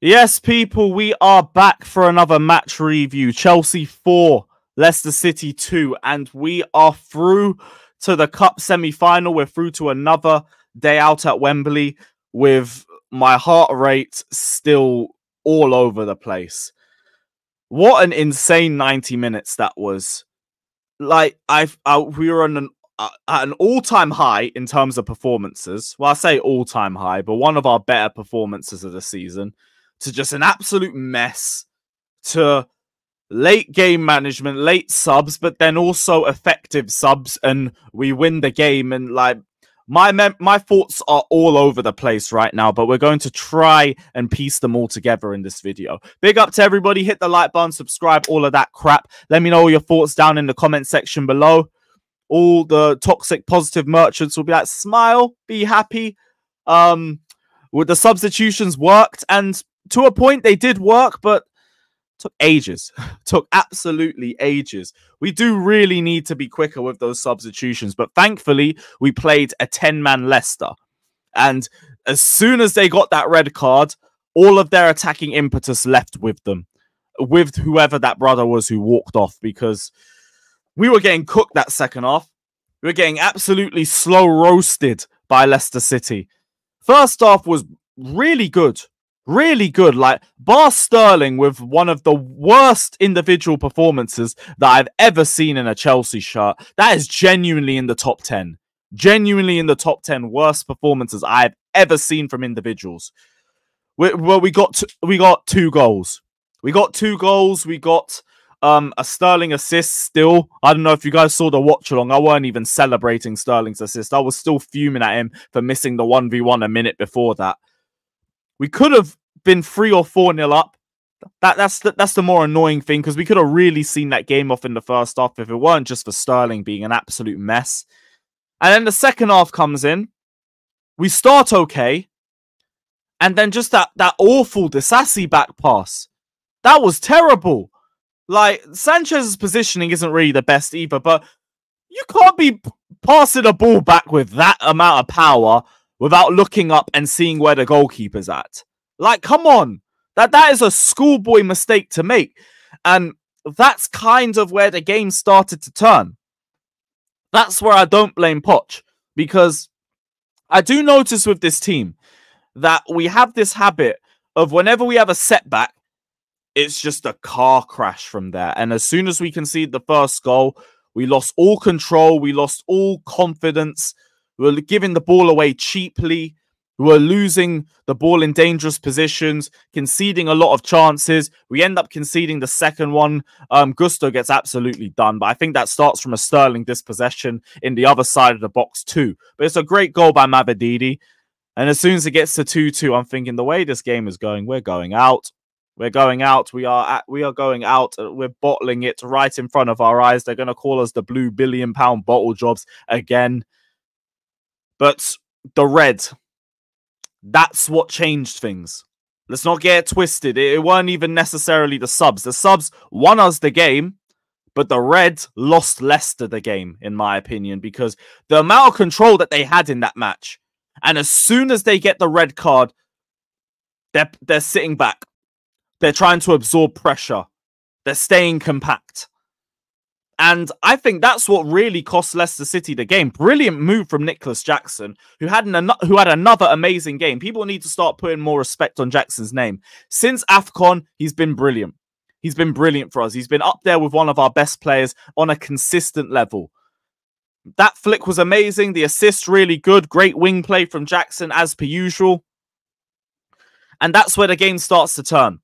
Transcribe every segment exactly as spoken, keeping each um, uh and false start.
Yes, people, we are back for another match review. Chelsea four, Leicester City two, and we are through to the cup semi-final. We're through to another day out at Wembley with my heart rate still all over the place. What an insane ninety minutes that was. Like, I've, I, we were on an, uh, at an all-time high in terms of performances. Well, I say all-time high, but one of our better performances of the season. To just an absolute mess, to late game management, late subs, but then also effective subs, and we win the game. And like my mem my thoughts are all over the place right now, but we're going to try and piece them all together in this video. Big up to everybody. Hit the like button, subscribe, all of that crap. Let me know all your thoughts down in the comment section below. All the toxic positive merchants will be like, smile, be happy. Um, with the substitutions worked, and to a point, they did work, but took ages. Took absolutely ages. We do really need to be quicker with those substitutions, but thankfully, we played a ten-man Leicester. And as soon as they got that red card, all of their attacking impetus left with them, with whoever that brother was who walked off, because we were getting cooked that second half. We were getting absolutely slow roasted by Leicester City. First half was really good. Really good, like bar Sterling with one of the worst individual performances that I've ever seen in a Chelsea shirt. That is genuinely in the top ten. Genuinely in the top ten worst performances I've ever seen from individuals. We, well, we got we got two goals. We got two goals. We got um, a Sterling assist. Still, I don't know if you guys saw the watch along. I weren't even celebrating Sterling's assist. I was still fuming at him for missing the one v one a minute before that. We could have been three or four nil up. That that's the, that's the more annoying thing, because we could have really seen that game off in the first half if it weren't just for Sterling being an absolute mess. And then the second half comes in, we start okay, and then just that that awful De Sassi back pass. That was terrible. Like, Sanchez's positioning isn't really the best either, but you can't be passing a ball back with that amount of power without looking up and seeing where the goalkeeper's at. Like, come on. That, that is a schoolboy mistake to make. And that's kind of where the game started to turn. That's where I don't blame Poch. Because I do notice with this team that we have this habit of whenever we have a setback, it's just a car crash from there. And as soon as we concede the first goal, we lost all control. We lost all confidence. We were giving the ball away cheaply. We were losing the ball in dangerous positions, conceding a lot of chances. We end up conceding the second one. Um, Gusto gets absolutely done, but I think that starts from a Sterling dispossession in the other side of the box too. But it's a great goal by Mabedidi. And as soon as it gets to two two, I'm thinking the way this game is going, we're going out. We're going out. We are at, we are going out. We're bottling it right in front of our eyes. They're going to call us the blue billion pound bottle jobs again. But the red, that's what changed things. Let's not get it twisted. It, it weren't even necessarily the subs. The subs won us the game, but the red lost Leicester the game, in my opinion, because the amount of control that they had in that match. And as soon as they get the red card, they're, they're sitting back. They're trying to absorb pressure. They're staying compact. And I think that's what really cost Leicester City the game. Brilliant move from Nicholas Jackson, who had, an, who had another amazing game. People need to start putting more respect on Jackson's name. Since AFCON, he's been brilliant. He's been brilliant for us. He's been up there with one of our best players on a consistent level. That flick was amazing. The assist, really good. Great wing play from Jackson, as per usual. And that's where the game starts to turn.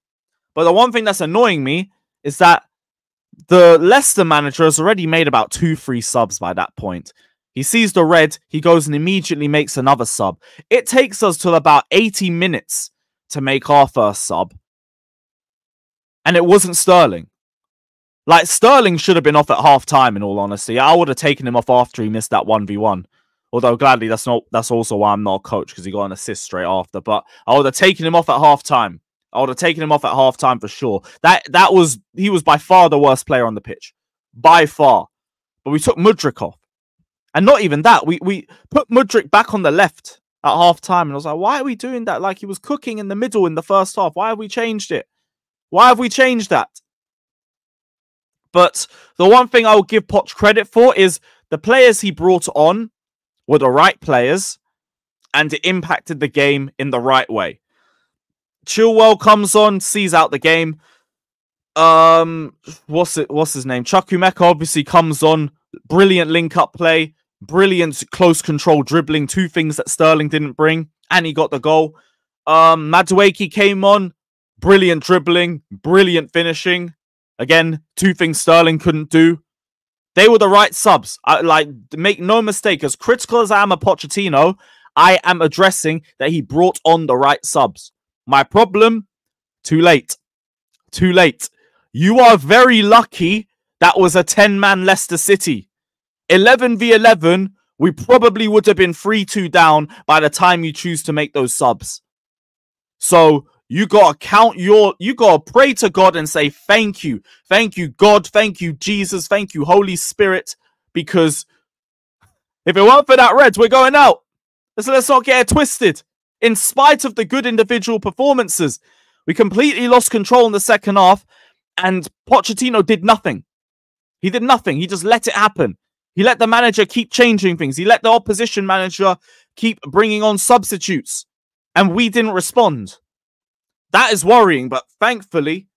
But the one thing that's annoying me is that the Leicester manager has already made about two, three subs by that point. He sees the red, he goes and immediately makes another sub. It takes us till about eighty minutes to make our first sub. And it wasn't Sterling. Like, Sterling should have been off at half-time, in all honesty. I would have taken him off after he missed that one v one. Although, gladly, that's not that's also why I'm not a coach, because he got an assist straight after. But I would have taken him off at half-time. I would have taken him off at halftime for sure. That that was he was by far the worst player on the pitch, by far. But we took Mudryk off, and not even that. We we put Mudryk back on the left at half time. And I was like, why are we doing that? Like, he was cooking in the middle in the first half. Why have we changed it? Why have we changed that? But the one thing I will give Poch credit for is the players he brought on were the right players, and it impacted the game in the right way. Chilwell comes on, sees out the game. Um, what's it? What's his name? Chukwuemeka obviously comes on. Brilliant link-up play. Brilliant close control dribbling. Two things that Sterling didn't bring, and he got the goal. Um, Madueke came on. Brilliant dribbling. Brilliant finishing. Again, two things Sterling couldn't do. They were the right subs. I, like, make no mistake, as critical as I am of Pochettino, I am addressing that he brought on the right subs. My problem? Too late. Too late. You are very lucky that was a ten-man Leicester City. eleven v eleven, we probably would have been three two down by the time you choose to make those subs. So you gotta count your, you gotta pray to God and say, thank you. Thank you, God. Thank you, Jesus. Thank you, Holy Spirit. Because if it weren't for that Reds, we're going out. So let's not get it twisted. In spite of the good individual performances, we completely lost control in the second half, and Pochettino did nothing. He did nothing. He just let it happen. He let the manager keep changing things. He let the opposition manager keep bringing on substitutes, and we didn't respond. That is worrying, but thankfully,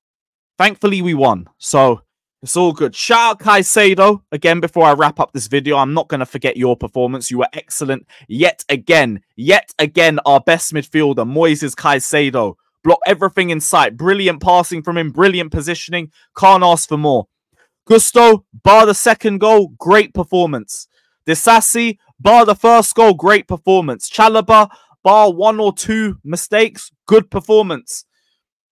thankfully we won. So it's all good. Shout out Caicedo. Again, before I wrap up this video, I'm not going to forget your performance. You were excellent yet again. Yet again, our best midfielder, Moises Caicedo. Blocked everything in sight. Brilliant passing from him. Brilliant positioning. Can't ask for more. Gusto, bar the second goal, great performance. De Sassi, bar the first goal, great performance. Chalaba, bar one or two mistakes, good performance.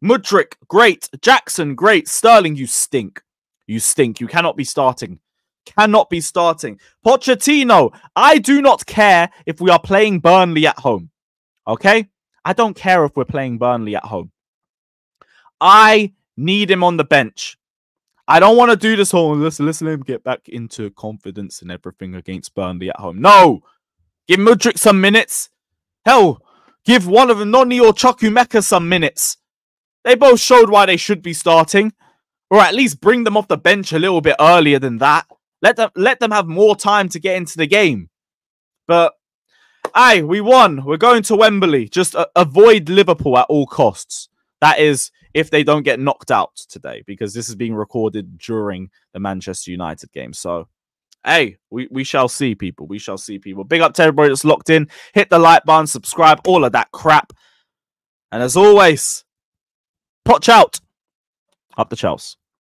Mudryk, great. Jackson, great. Sterling, you stink. You stink. You cannot be starting. Cannot be starting. Pochettino, I do not care if we are playing Burnley at home. Okay? I don't care if we're playing Burnley at home. I need him on the bench. I don't want to do this whole, let's let him get back into confidence and everything against Burnley at home. No! Give Mudryk some minutes. Hell, give one of Noni or Chukwuemeka some minutes. They both showed why they should be starting. Or at least bring them off the bench a little bit earlier than that. Let them, let them have more time to get into the game. But, aye, we won. We're going to Wembley. Just uh, avoid Liverpool at all costs. That is, if they don't get knocked out today. Because this is being recorded during the Manchester United game. So, hey, we, we shall see, people. We shall see, people. Big up to everybody that's locked in. Hit the like button, subscribe, all of that crap. And as always, Poch out. Up the Chelsea.